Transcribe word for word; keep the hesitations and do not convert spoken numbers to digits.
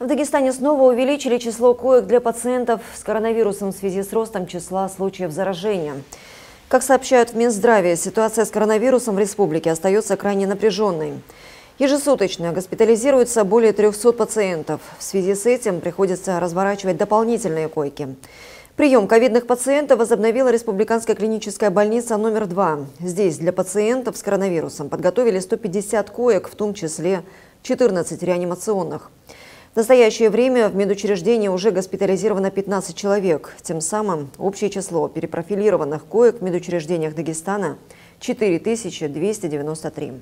В Дагестане снова увеличили число коек для пациентов с коронавирусом в связи с ростом числа случаев заражения. Как сообщают в Минздраве, ситуация с коронавирусом в республике остается крайне напряженной. Ежесуточно госпитализируется более трёхсот пациентов. В связи с этим приходится разворачивать дополнительные койки. Прием ковидных пациентов возобновила Республиканская клиническая больница номер два. Здесь для пациентов с коронавирусом подготовили сто пятьдесят коек, в том числе четырнадцать реанимационных. В настоящее время в медучреждении уже госпитализировано пятнадцать человек. Тем самым общее число перепрофилированных коек в медучреждениях Дагестана – четыре тысячи двести девяносто три.